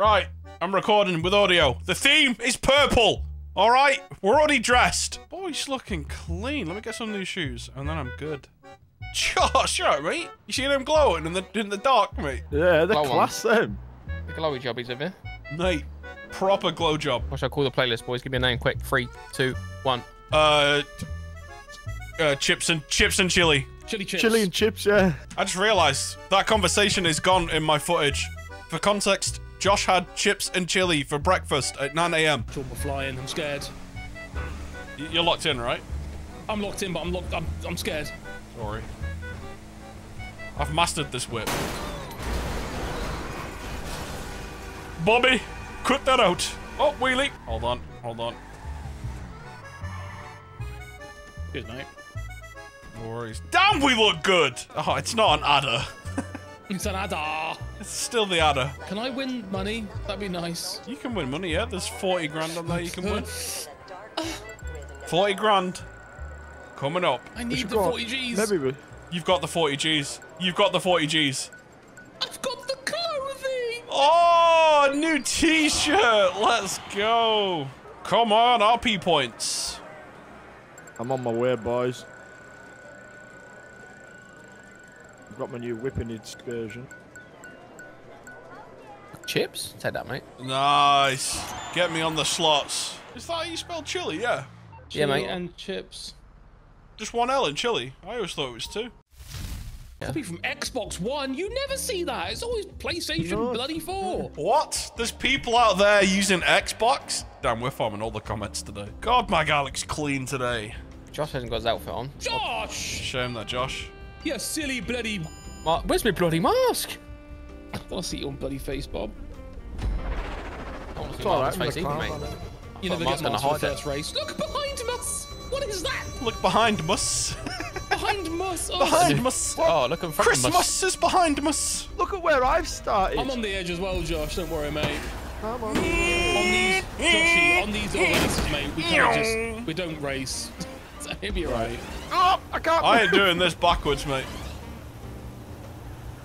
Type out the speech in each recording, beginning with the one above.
Right, I'm recording with audio. The theme is purple. All right, we're already dressed. Boy's looking clean. Let me get some new shoes, and then I'm good. Josh, you alright, mate? You see them glowing in the dark, mate? Yeah, they're class, them. The glowy jobbies over here. Mate, proper glow job. What should I call the playlist, boys? Give me a name quick. 3, 2, 1. Chips and chili. Chili chips. Chili and chips, yeah. I just realised that conversation is gone in my footage. For context, Josh had chips and chili for breakfast at 9 AM. We're flying. I'm scared. You're locked in, right? I'm locked in, but I'm scared. Sorry. I've mastered this whip. Bobby, cut that out. Oh, wheelie. Hold on, hold on. Good night. No worries. Damn, we look good! Oh, it's not an adder. It's an adder. It's still the adder. Can I win money? That'd be nice. You can win money, yeah? There's 40 grand on there you can win. 40 grand. Coming up. I need the 40 G's. You've got the 40 G's. You've got the 40 G's. I've got the clothing. Oh, a new t-shirt. Let's go. Come on, RP points. I'm on my way, boys. I've got my new whipping excursion. Chips? Take that, mate. Nice. Get me on the slots. Is that how you spell chili? Yeah. Chili, yeah, mate. And chips. Just one L in chili. I always thought it was 2. Yeah. Copy from Xbox One. You never see that. It's always PlayStation bloody 4. What? There's people out there using Xbox? Damn, we're farming all the comments today. God, my guy looks clean today. Josh hasn't got his outfit on. Josh! Shame that, Josh. You silly bloody... Where's my bloody mask? I want to see your bloody face, Bob. I want to see Marvin's face either, mate. You never get Marvin's first race. Look behind us! What is that? Look behind us. Behind us. Oh. Behind us. Oh, look in front Christmas of us. Christmas is behind us. Look at where I've started. I'm on the edge as well, Josh. Don't worry, mate. Come on. On these, Joshy, on these little races, mate. We can't just. We don't race. So he'll be alright. Oh, I can't. I ain't doing this backwards, mate.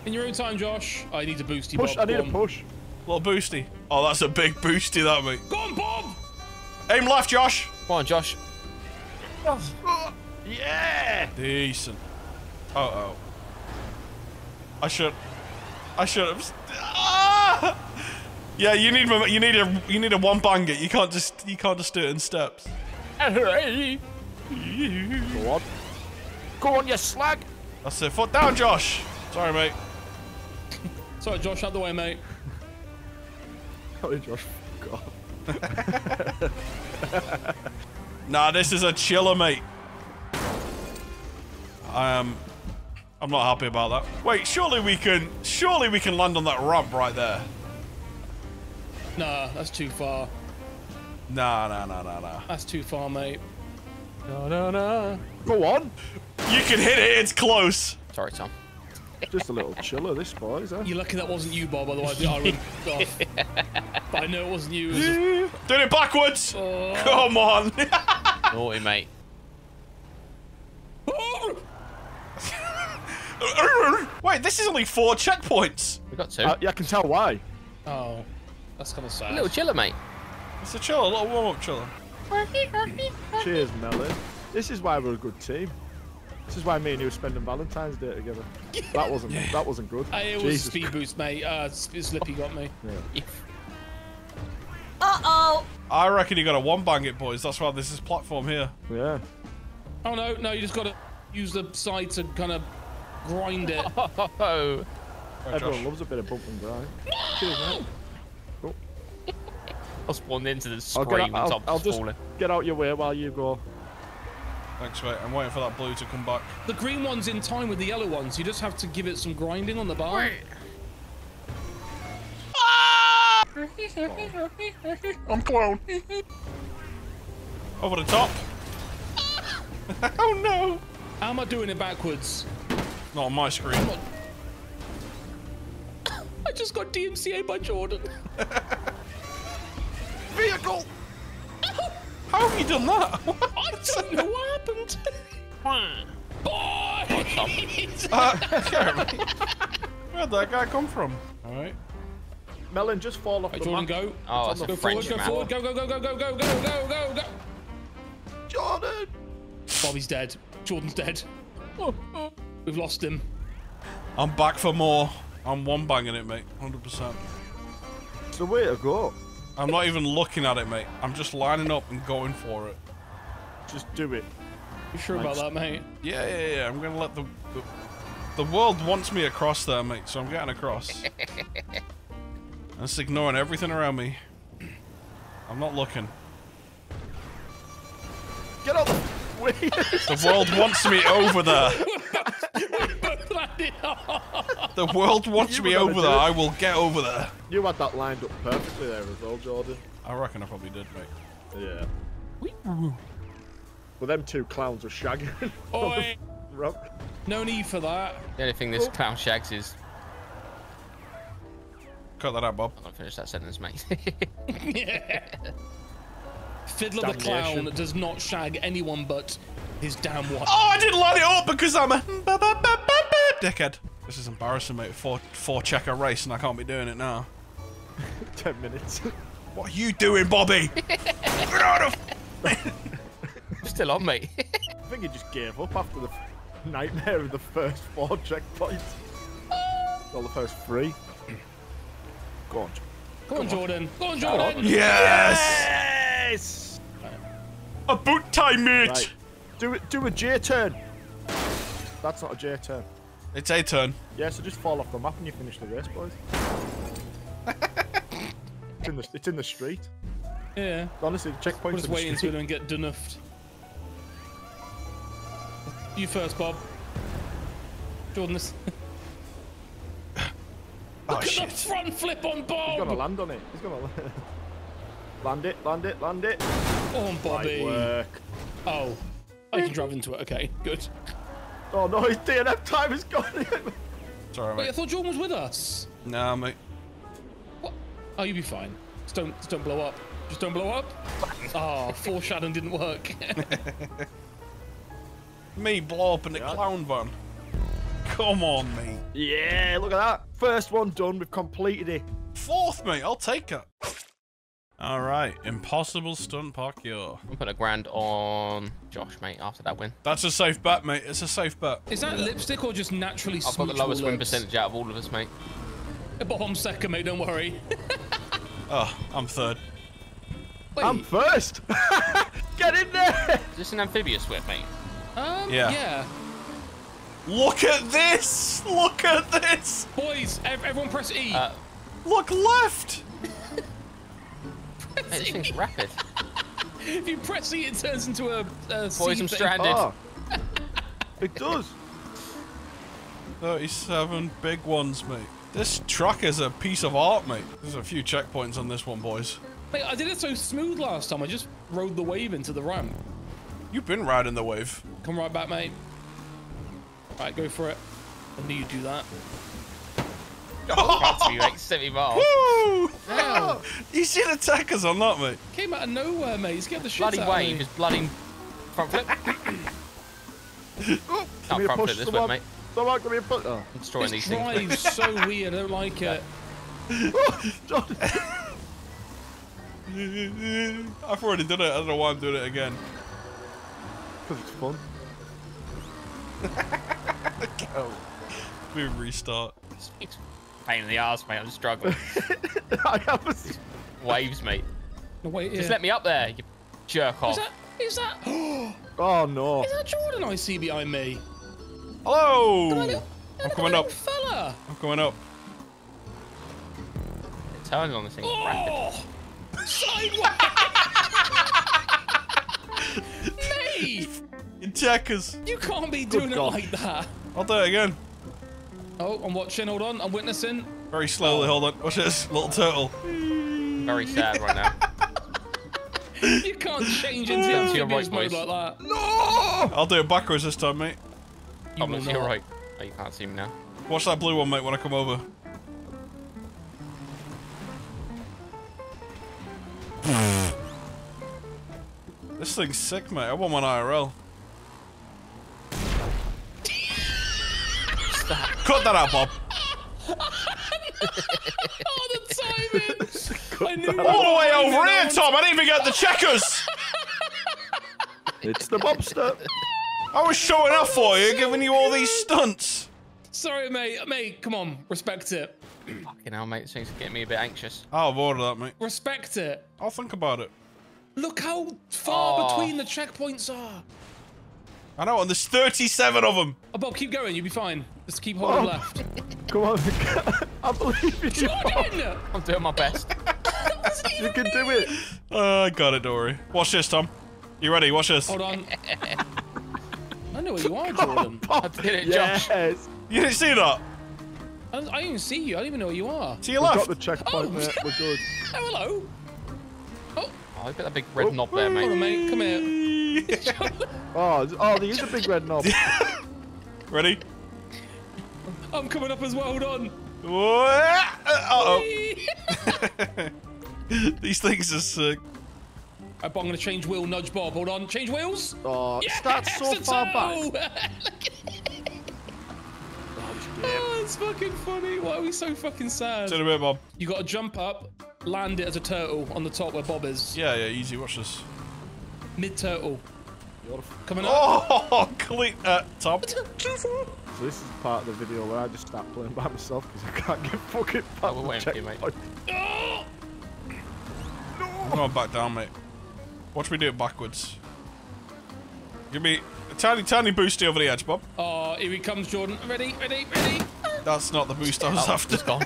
In your own time, Josh. Oh, I need a boosty. Push. Bob. I need a push. A little boosty. Oh, that's a big boosty, that mate. Go on, Bob. Aim left, Josh. Come on, Josh. Yeah! Decent. Uh-oh. I should have... Ah! Yeah, you need a one banger. You can't just do it in steps. Hey! Go on. Go on, you slag! That's it. Foot down, Josh! Sorry, mate. Sorry, Josh. Out the way, mate. Sorry, Josh. God. Nah, this is a chiller, mate. I'm not happy about that. Wait, surely we can land on that ramp right there. Nah, that's too far. Nah. That's too far, mate. No. Go on. You can hit it. It's close. Sorry, Tom. Just a little chiller, this boy, is that? You're lucky that wasn't you, Bob, otherwise I would have off. But I know it wasn't you. It was just... Doing it backwards! Oh. Come on! Naughty, mate. Wait, this is only 4 checkpoints. We got 2. Yeah, I can tell why. Oh, that's kind of sad. A little chiller, mate. It's a chiller, a little warm-up chiller. Cheers, Melly. This is why we're a good team. This is why me and you were spending Valentine's Day together. That wasn't good. It was speed boost, mate. Slippy got me. Yeah. Uh-oh. I reckon you got to one-bang it, boys. That's why this is platform here. Yeah. Oh, no. You just got to use the side to kind of grind it. Oh. Everyone loves a bit of bump and grind. Cheers, mate. Oh. I'll spawn into the screen. I'll just get out your way while you go. Thanks, mate. I'm waiting for that blue to come back. The green one's in time with the yellow ones. You just have to give it some grinding on the bar. Wait. Ah! Oh. I'm cloned. Over the top. Oh, no. How am I doing it backwards? Not on my screen. I just got DMCA by Jordan. Vehicle. How have you done that? What? I don't know what happened. Boy! Where'd that guy come from? All right. Melon, just fall off the map. Jordan, go. Oh, it's the French map. Go forward, go, go, go, go, go, go, go, go, go, go. Jordan! Bobby's dead. Jordan's dead. We've lost him. I'm back for more. I'm one banging it, mate. 100%. It's the way to go. I'm not even looking at it, mate. I'm just lining up and going for it. Just do it. You sure about that, mate? Yeah, yeah, yeah. I'm going to let the world wants me across there, mate, so I'm getting across. That's ignoring everything around me. I'm not looking. Get up! Wait. The world wants me over there. The world wants me over there. I will get over there. You had that lined up perfectly there as well, Jordan. I reckon I probably did, mate. Yeah. Well, them two clowns were shagging. Oi. No need for that. The only thing this clown shags is... Cut that out, Bob. I'll finish that sentence, mate. Yeah. Fiddler the clown does not shag anyone but his damn wife. Oh, I didn't light it up because I'm a dickhead. This is embarrassing, mate. Four checker race and I can't be doing it now. 10 minutes. What are you doing, Bobby? Get out of... I'm still on, mate. I think he just gave up after the nightmare of the first 4 checkpoints. Well, the first 3. Go on. Go on, Jordan. Go on, Jordan. Yes! A boot time, mate. Right. Do it. Do a J turn. That's not a J turn. It's a turn. Yeah, so just fall off the map and you finish the race, boys. It's in the street. Yeah. Honestly, the checkpoints. We'll just wait until them get dunuffed. You first, Bob. Jordan, this. Look at shit. The front flip on Bob! He's gonna land on it. He's gonna land it, land it, land it. Oh, Bobby. Light work. Oh. I can drive into it. Okay, good. Oh, no, his DNF time is gone. Sorry, mate. Wait, I thought Jordan was with us. Nah, mate. What? Oh, you'll be fine. Just don't blow up. Just don't blow up. Oh, foreshadowing didn't work. Me blow up in the clown van. Come on, mate. Yeah, look at that. First one done. We've completed it. 4th, mate. I'll take it. All right. Impossible stunt parkour. I'm putting a £1,000 on Josh, mate, after that win. That's a safe bet, mate. It's a safe bet. Is that lipstick or just naturally smooch? I've got the lowest win percentage out of all of us, mate. But I'm second, mate. Don't worry. Oh, I'm 3rd. Wait. I'm 1st. Get in there. Is this an amphibious whip, mate? Yeah. Look at this! Look at this! Boys, everyone press E. Look left! Press E. It's rapid. If you press E, it turns into a Boys, I'm stranded. Oh. It does. 37 big ones, mate. This truck is a piece of art, mate. There's a few checkpoints on this one, boys. Mate, I did it so smooth last time. I just rode the wave into the ramp. You've been riding the wave. Come right back, mate. Right, go for it. I knew you'd do that. Oh, you, mate. 70 miles. Woo! Wow. You see the attackers or not, mate? Came out of nowhere, mate. He's getting the shit bloody out wave. Of bloody front flip. Oh, not front flip this way, mate. Someone give me a push. Oh, I'm destroying these things. This drive's so weird. I don't like it. I've already done it. I don't know why I'm doing it again. Because it's fun. Go. We restart. It's pain in the ass, mate. I'm struggling. I have a... Waves, mate. No, wait, just let me up there, you jerk off. Is that... Oh, no. Is that Jordan I see behind me? Hello! I'm coming up. Fella. I'm coming up. It turns on this thing. Oh! Sideways! Mate! Checkers. You can't be doing it like that. I'll do it again. Oh, I'm watching. Hold on. I'm witnessing. Very slowly. Hold on. Watch this. Little turtle. Very sad right now. You can't change into your voice mode like that. No! I'll do it backwards this time, mate. I'm not to your right. Oh, you can't see me now. Watch that blue one, mate, when I come over. This thing's sick, mate. I want one IRL. Cut that out, Bob. Oh, the timing! All the way over here, Tom. I didn't even get the checkers. It's the Bobster. I was showing up for you, giving you all these stunts. Sorry, mate. Mate, come on. Respect it. Fucking hell, mate. This thing's getting me a bit anxious. I'll order that, mate. Respect it. I'll think about it. Look how far between the checkpoints are. I know, and there's 37 of them. Oh, Bob, keep going. You'll be fine. Just keep holding left. Come on. I believe you. Jordan! I'm doing my best. You can do it. I got it, Dory. Watch this, Tom. You ready? Watch this. Hold on. I know where you are, Jordan. I did it, Josh. Yes. You didn't see that? I didn't even see you. I don't even know where you are. To your left. We've got the checkpoint, mate. We're good. Oh, hello. Oh, look at that big red knob there, mate. Hold on, mate. Come here. Oh, there is a big red knob. Ready? I'm coming up as well. Hold on. Uh-oh. These things are sick. Right, but I'm going to change wheel, nudge Bob. Hold on. Change wheels. Oh, yes, that's so far back. Oh, it's fucking funny. Why are we so fucking sad? Turn a bit, Bob. You got to jump up, land it as a turtle on the top where Bob is. Yeah, yeah, easy. Watch this. Mid-turtle. Coming up. Oh, clean that, Tom. So this is part of the video where I just start playing by myself because I can't get fucking back. Oh, we're waiting for you, mate. Oh! No! I'm going back down, mate. Watch me do it backwards. Give me a tiny, tiny boosty over the edge, Bob. Oh, here he comes, Jordan. Ready, ready, ready. That's not the boost I was after. I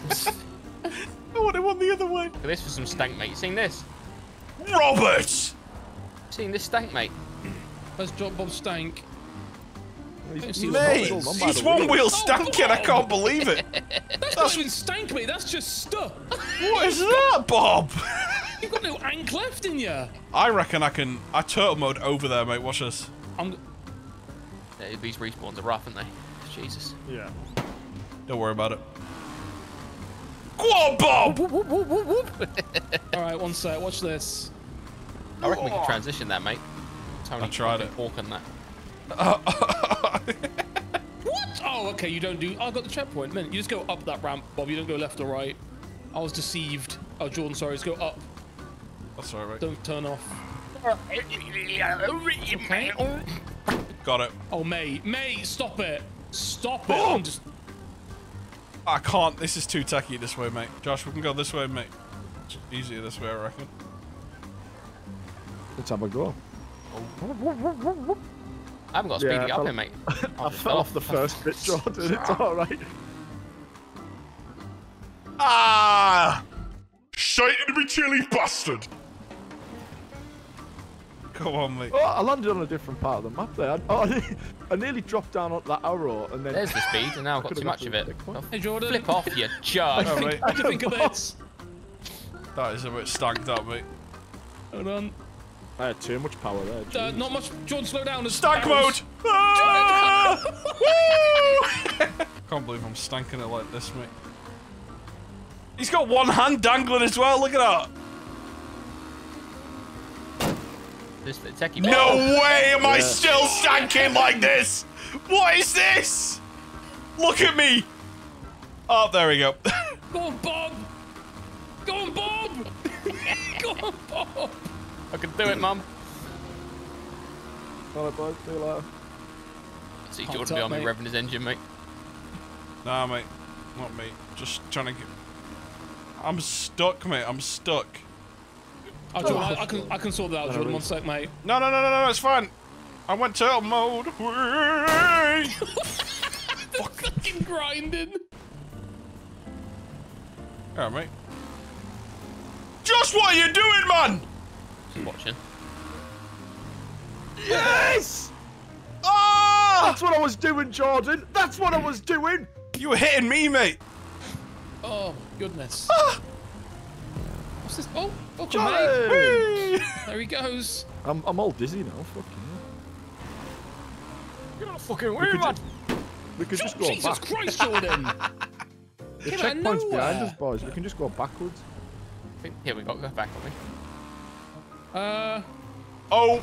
want it one the other way. Look at this for some stank, mate. You seen this? Robert! Seen this stank, mate? Let's drop Bob stank. Mate, he's one-wheel stanking. I can't believe it. That's not even stank, mate. That's just stuff. What is that, Bob? You've got no ank left in you. I reckon I can... I turtle mode over there, mate. Watch this. These respawns are rough, aren't they? Jesus. Yeah. Don't worry about it. Go on, Bob! Alright, one sec. Watch this. I reckon we can transition that, mate. Tony, I tried it. Pork on that. What? Oh, okay. You don't do... Oh, I got the checkpoint. You just go up that ramp, Bob. You don't go left or right. I was deceived. Oh, Jordan, sorry. Let's go up. That's all right. Don't turn off. Okay. Got it. Oh, mate. Mate, stop it. Stop it. I'm just... I can't. This is too tacky this way, mate. Josh, we can go this way, mate. It's easier this way, I reckon. Let's have a go. Oh. I haven't got to speed it up here, mate. I fell off the first bit, Jordan. It's all right. Ah! Shite me chilly bastard! Come on, mate. Oh, I landed on a different part of the map there. I nearly dropped down on that arrow and then... There's the speed and now I've got too much of it. Hey, Jordan. Flip off, you jerk. What do you think of this? That is a bit stanked up, mate. Hold on. I had too much power there. Not much. Jordan, slow down. Stank mode! Ah! Woo! Can't believe I'm stanking it like this, mate. He's got one hand dangling as well. Look at that. No way am I still stanking like this. What is this? Look at me. Oh, there we go. Go on, Bob. Go on, Bob. Go on, Bob. I can do it, Mum. All right, Bob. See you later. I see Jordan behind me revving his engine, mate. Nah, mate. Not me. Just trying to get... I'm stuck, mate. I'm stuck. Oh, Jordan, I can sort that out, Jordan. One sec, mate. No, no, no, no, no. It's fine. I went turtle mode. Fucking grinding. All right, mate. Josh, what are you doing, man? I'm watching. Yes! Ah! That's what I was doing, Jordan. That's what I was doing. You were hitting me, mate. Oh, goodness. Ah! What's this? Oh, fucking mate. There he goes. I'm all dizzy now. Fucking hell. You're not fucking weird, man. We could just go back. Jesus Christ, Jordan. The checkpoint's behind us, boys. We can just go backwards. Here we go. Go back on me. Oh,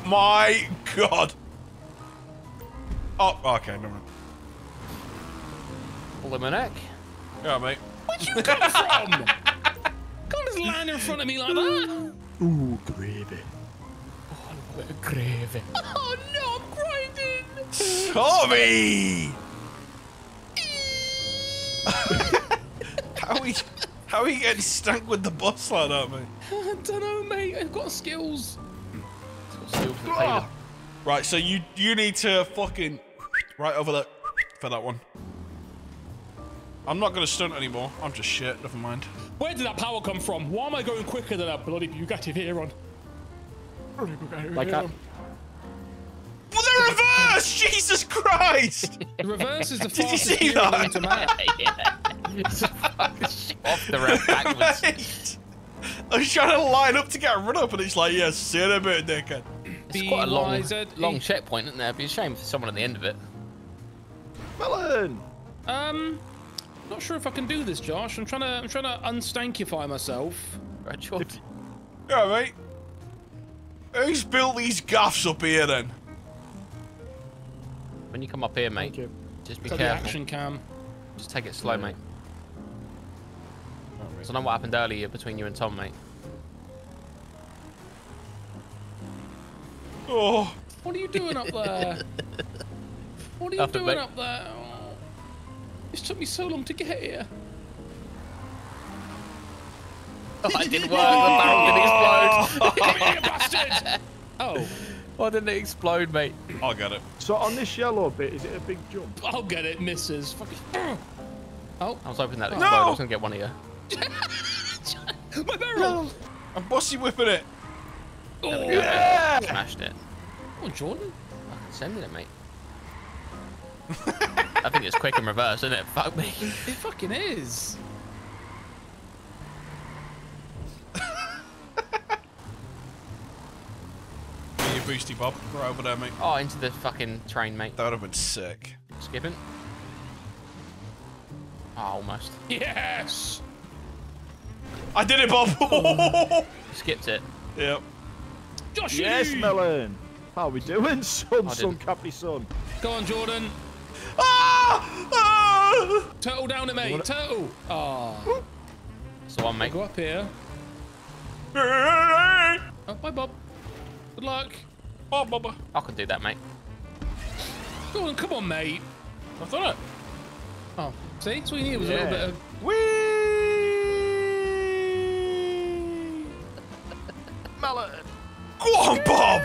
my God. Oh, okay. Never mind. Pull him a neck. Yeah, mate. Where'd you come from? Can't just land in front of me like that. Ooh, gravy. Oh, a little gravy. Oh, no, I'm grinding. Sorry. How are you getting stuck with the bus like that, mate? I don't know, mate. I've got skills. Oh. Right, so you need to fucking right over there for that one. I'm not gonna stunt anymore. I'm just shit. Never mind. Where did that power come from? Why am I going quicker than that bloody Bugatti Veyron? Like that. Well, they're reversed! Jesus Christ! The reverse is the fastest. Did you see that? Off the road backwards. Right. I was trying to line up to get run up, and it's like, yeah, sit a bit, dickhead. It's quite a long checkpoint, isn't there? It'd be a shame for someone at the end of it. Melon. Not sure if I can do this, Josh. I'm trying to unstankify myself. Right, Josh. Yeah, mate. Who's built these gaffs up here then? When you come up here, mate, just be careful. Action cam. Just take it slow, mate. Really. So I know what happened earlier between you and Tom, mate. Oh. What are you doing up there? What are you doing up there? Oh. It took me so long to get here. Oh, it didn't work. Oh. The barrel didn't explode. You bastard! Oh. Why didn't it explode, mate? I'll get it. So on this yellow bit, is it a big jump? I'll get it, misses. Fucking... Oh. I was hoping that exploded. No! I was going to get one here. My barrel! No. I'm bossy whipping it. Oh, yeah! Smashed it. Oh, Jordan. I'm sending it, mate. I think it's quick in reverse, isn't it? Fuck me. It fucking is. Boosty Bob, we're over there, mate. Oh, into the fucking train, mate. That would have been sick. Skipping. Oh, almost. Yes! I did it, Bob! Oh. Skipped it. Yep. Josh! Yes, Melon! How are we doing, son, Capri Son? Go on, Jordan. Ah! Ah! Turtle down it, mate. What? Turtle! Oh. That's the one, mate. Go up here. Oh, bye, Bob. Good luck. Oh, Bubba. I can do that, mate. Go on, come on, mate. I've done it. Oh, see? That's what you needed was a little bit of... Whee! Mallet. Go on, Bob!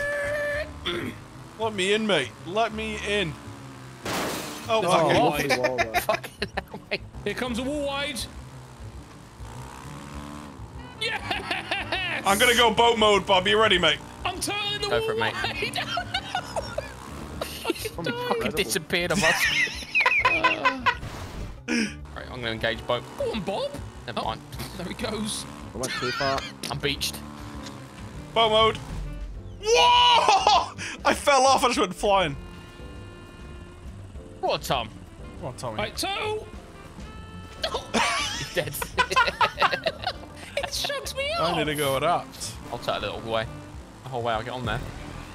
Let me in, mate. Let me in. Oh, fucking wall wide. Fucking hell, mate. Here comes a wall wide. Yes! I'm going to go boat mode, Bob. You ready, mate? I'm turtling the wall wide. I fucking disappeared on us. Right, I'm gonna engage boat. Go on, Bob. Never mind. There he goes. I went too far. I'm beached. Boat mode. Whoa! I fell off. I just went flying. What a Tom. What a Tommy. Right, so... He's dead. It shuts me off. I need to go adapt. I'll turtle it all away. Oh wow, I'll get on there.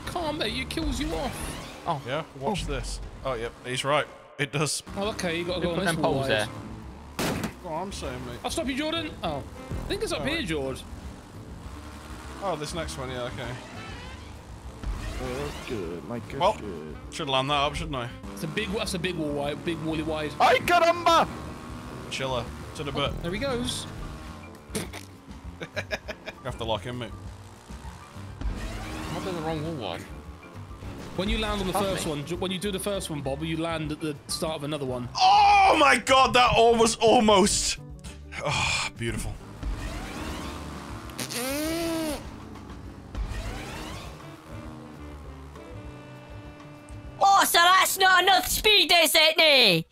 Calm, mate, it kills you off. Oh. Yeah, watch this. Oh, yep, he's right. It does. Oh, okay, you gotta go on this wall wide. There. Oh, I'm saying, mate. I'll stop you, Jordan. Oh. I think it's up here, George. Oh, this next one, yeah, okay. Oh, good, my good. Well, should land that up, shouldn't I? It's a big, that's a big wall wide, big wally wide. Ay, caramba! Chiller, to the butt. There he goes. You have to lock in, mate. I've done the wrong wall wide. When you land on the first one, Bob, you land at the start of another one. Oh my God, that almost. Oh, beautiful. Oh, so that's not enough speed, is it, nee?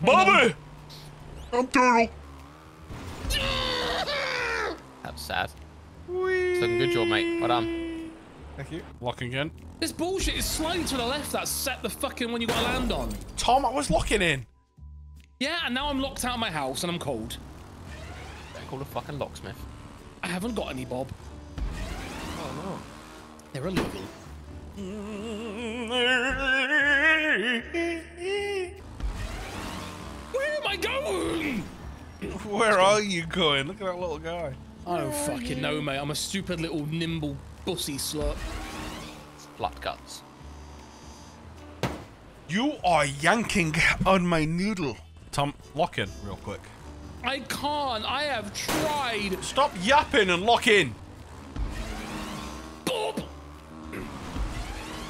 Bobby! I'm turtle. That's sad. It's looking good, job, mate. Well done. Thank you. Lock again. This bullshit is sliding to the left. That's set the fucking one you gotta land on. Tom, I was locking in. Yeah, and now I'm locked out of my house and I'm cold. Better call a fucking locksmith. I haven't got any, Bob. Oh no. They're illegal. I going? Where are you going? Look at that little guy. I don't fucking know, mate. I'm a stupid little nimble bussy slut. Flat cuts. You are yanking on my noodle. Tom, lock in real quick. I can't. I have tried. Stop yapping and lock in. Bob.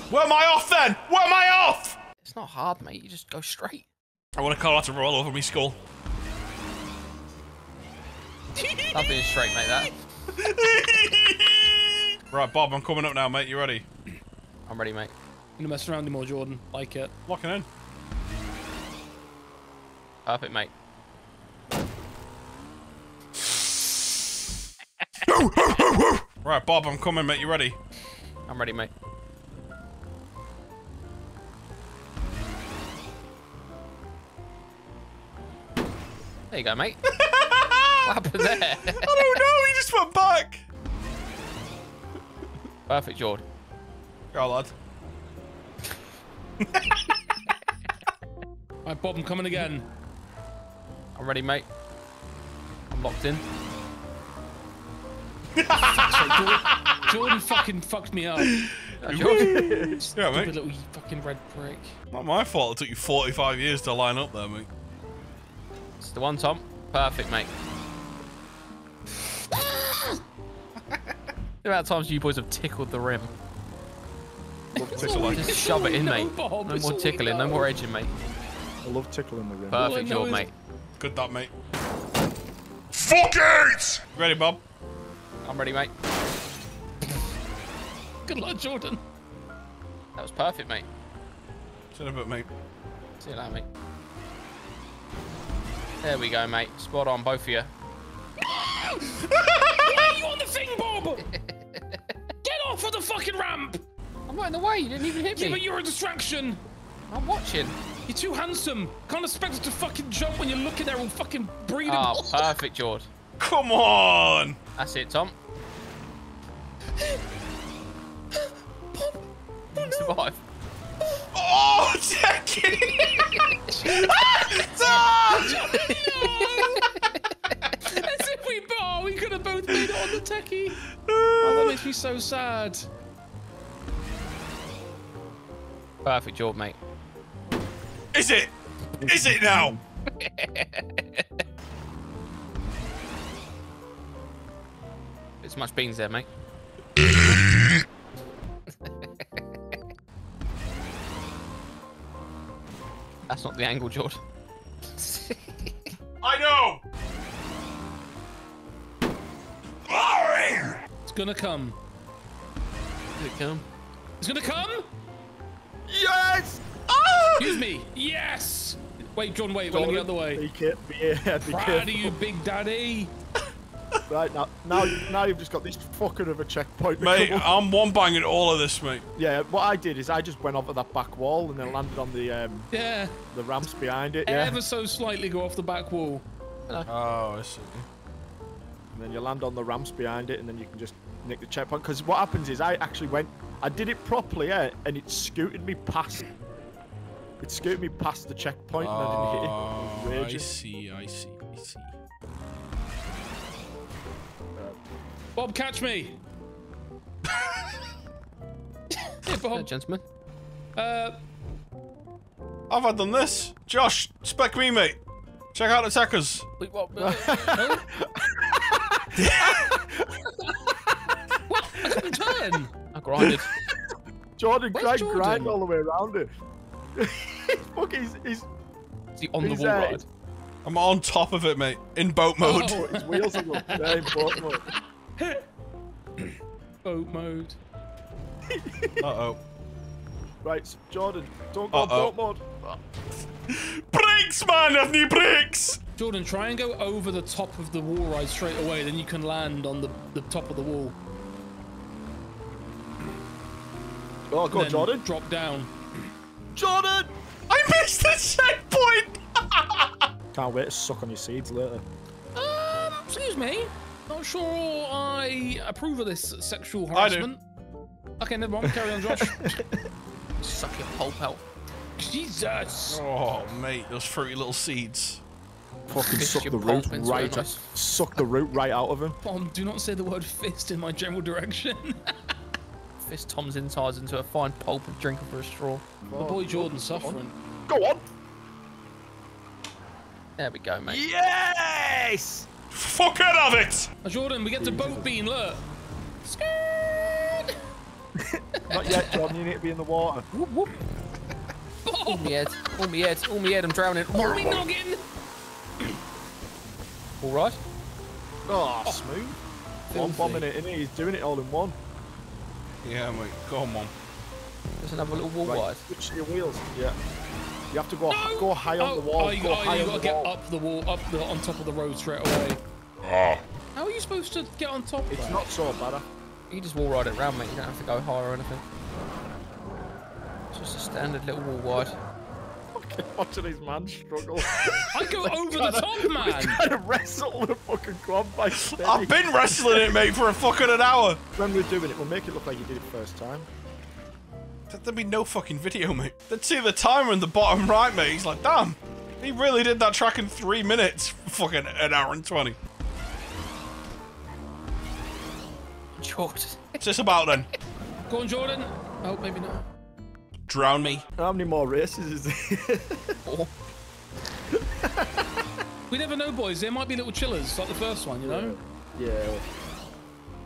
Where am I off then? Where am I off? It's not hard, mate. You just go straight. I want a car to roll over me skull. I've been straight, mate. That. Right, Bob. I'm coming up now, mate. You ready? I'm ready, mate. I'm gonna mess around him or Jordan. Like it. Locking in. Perfect, mate. Right, Bob, I'm coming, mate. You ready? I'm ready, mate. There you go, mate. What happened there? I don't know. He just went back. Perfect, Jordan. Go, lad. Alright, Bob, I'm coming again. I'm ready, mate. I'm locked in. Jordan fucking fucked me up. Jordan, yeah, mate. Little fucking red prick. Not my fault. It took you 45 years to line up there, mate. It's the one, Tom. Perfect, mate. The amount of times you boys have tickled the rim. Just shove it in, mate. No more tickling, no more edging, mate. I love tickling the rim. Perfect job, mate. Good that, mate. Fuck it! Ready, Bob? I'm ready, mate. Good luck, Jordan. That was perfect, mate. See you later, mate. See you later, mate. There we go, mate. Spot on, both of you. Why are you on the thing, Bob? Get off of the fucking ramp! I'm not in the way. You didn't even hit me. Yeah, but you're a distraction. I'm watching. You're too handsome. Can't expect us to fucking jump when you're looking there all fucking breathing. Oh, perfect, Jordan. Come on. That's it, Tom. Bob, no. Survive. Oh, Jackie! Tom! As if we could have both made it on the techie. Oh, that makes me so sad. Perfect job, mate. Is it? Is it now? It's much beans there, mate. That's not the angle, George. I know! It's gonna come. Did it come? It's gonna come? Yes! Oh! Excuse me. Yes! Wait, John, wait. We're going the other way. Take it. Yeah, be proud of you, Big Daddy. Right, now you've just got this fucker of a checkpoint. Mate, I'm one-banging all of this, mate. Yeah, what I did is I just went over that back wall and then landed on the ramps behind it. Yeah. Ever so slightly go off the back wall. Oh, I see. And then you land on the ramps behind it and then you can just nick the checkpoint. Because what happens is I actually went... I did it properly, yeah, and it scooted me past. It scooted me past the checkpoint and I didn't hit it. I see, I see, I see. Bob, catch me! Hey, Bob. Hello, gentlemen. I've had done this. Josh, spec me, mate. Check out the attackers. Wait, what? What? I got the turn. I grinded. Jordan, grind all the way around it. Fuck, is he on the wall ride? I'm on top of it, mate. In boat mode. Oh, his wheels are going. Yeah, in boat mode. Boat mode. Uh-oh. Right, so Jordan, don't go boat mode. Brakes, man! I need brakes! Jordan, try and go over the top of the wall ride straight away, then you can land on the top of the wall. Oh, go on, Jordan. Drop down. Jordan! I missed the checkpoint! Can't wait to suck on your seeds later. Excuse me. Not sure I approve of this sexual harassment. Okay, never mind. Carry on, Josh. Suck your pulp out. Jesus! Oh, mate, those fruity little seeds. Fucking suck the root right out. Suck the root right out of him. Tom, do not say the word fist in my general direction. Fist Tom's insides into a fine pulp and drink for a straw. Oh, the boy Jordan's suffering. Go on. There we go, mate. Yes! Fuck out of it! Jordan, we get to boat bean, look. Scared! Not yet, John. You need to be in the water. Whoop, whoop. Oh, me head. Oh, me head. Oh, me head. I'm drowning. Oh, me noggin! All right. Oh, smooth. Filthy. 1 minute in it. He's doing it all in one. Yeah, mate. Come on. Let's have a little wall wide. Switch your wheels. Yeah. You have to go go high on the wall. You got to get up the wall, on top of the road straight away. How are you supposed to get on top? It's not so bad. You just wall ride it round, mate. You don't have to go high or anything. It's just a standard little wall wide. Fucking watching his man struggle. I go over the top, man. He's trying to wrestle the fucking grab by steady. I've been wrestling it, mate, for a fucking an hour. When we're doing it, we'll make it look like you did it first time. There'd be no fucking video, mate. They'd see the timer in the bottom right, mate. He's like, damn, he really did that track in 3 minutes. Fucking an hour and 20. Jordan. What's this about then? Go on, Jordan. Oh, maybe not. Drown me. How many more races is there? 4. We never know, boys. There might be little chillers, like the first one, you know? Yeah.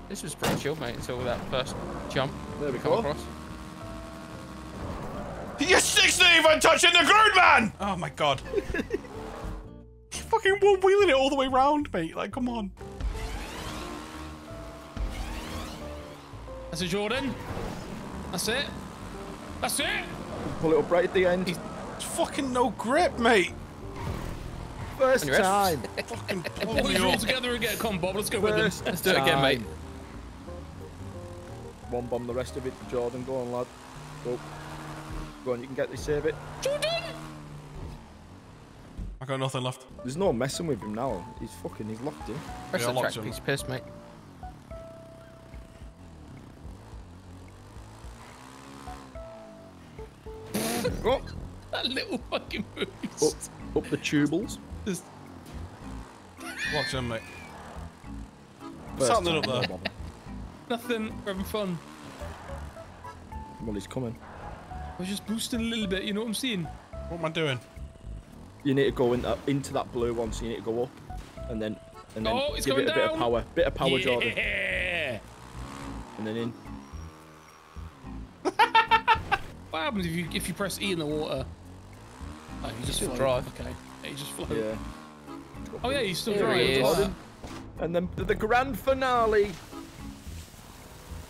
This was pretty chill, mate, until that first jump. There we go. Across. You're 60 even touching the ground, man! Oh my god. He's fucking one-wheeling it all the way round, mate. Like, come on. That's it, Jordan. That's it. That's it. Pull it up right at the end. He's fucking no grip, mate. First time. Fucking pull it all together again. Come on, Bob. Let's go with him. Let's do it again, mate. One bomb the rest of it, Jordan. Go on, lad. Go. Go on, you can get this, save it. Jordan! I got nothing left. There's no messing with him now. He's fucking, he's locked in. Press the track, piece of piss, mate. Oh. That little fucking boost. Up the tubules. Just... Watch him, mate. What's happening up there? Nothing, we're having fun. Well, he's coming. I was just boosting a little bit, you know what I'm saying? What am I doing? You need to go into that blue one, so you need to go up, and then it's give it a bit of power. Bit of power, yeah. Jordan. And then in. What happens if you press E in the water? Oh, you just float. Drive. Okay. Yeah, you just float. Yeah. Oh yeah, you still drive. And then the grand finale.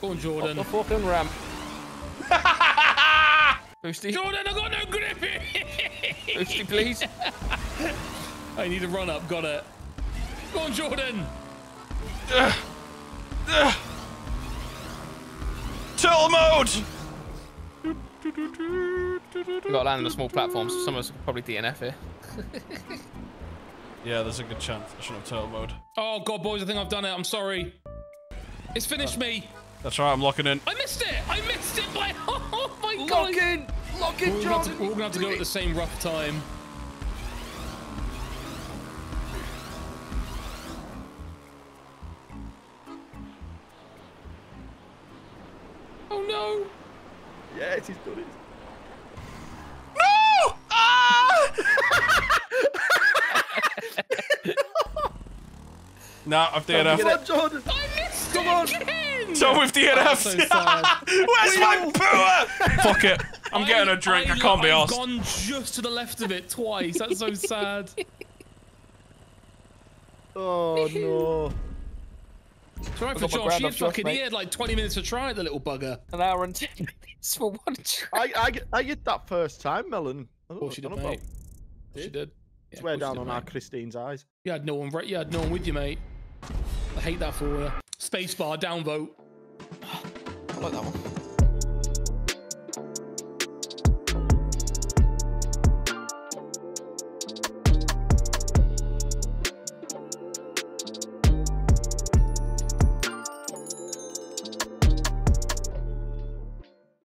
Go on, Jordan. Off the fucking ramp. Boosty. Jordan, I got no grip here! Boosty, please. I need a run up, got it. Go on, Jordan! Turtle mode! We've got to land on a small platform, so some of us could probably DNF here. Yeah, there's a good chance I shouldn't have turtle mode. Oh, God, boys, I think I've done it. I'm sorry. It's finished me. That's right, I'm locking in. I missed it! I missed it by... Oh, my God! Lock in! Lock in, John! We're going to have to go at the same rough time. Oh, no! Yes, he's done it. No! Ah! Nah, I've DNF'd. Come on, Jordan! I missed it! Come on! So with DNF, so where's my poor? Fuck it, I'm getting a drink. I can't be arsed. I've gone just to the left of it twice. That's so sad. Oh no! It's right for Josh. He fucking had like 20 minutes to try the little bugger. An hour and 10 minutes for one try. I hit that first time, Melon. Oh, she did, mate. She did. Swear down on our Christine's eyes. You had no one. You had no one with you, mate. I hate that for her. Spacebar, downvote. I like that one.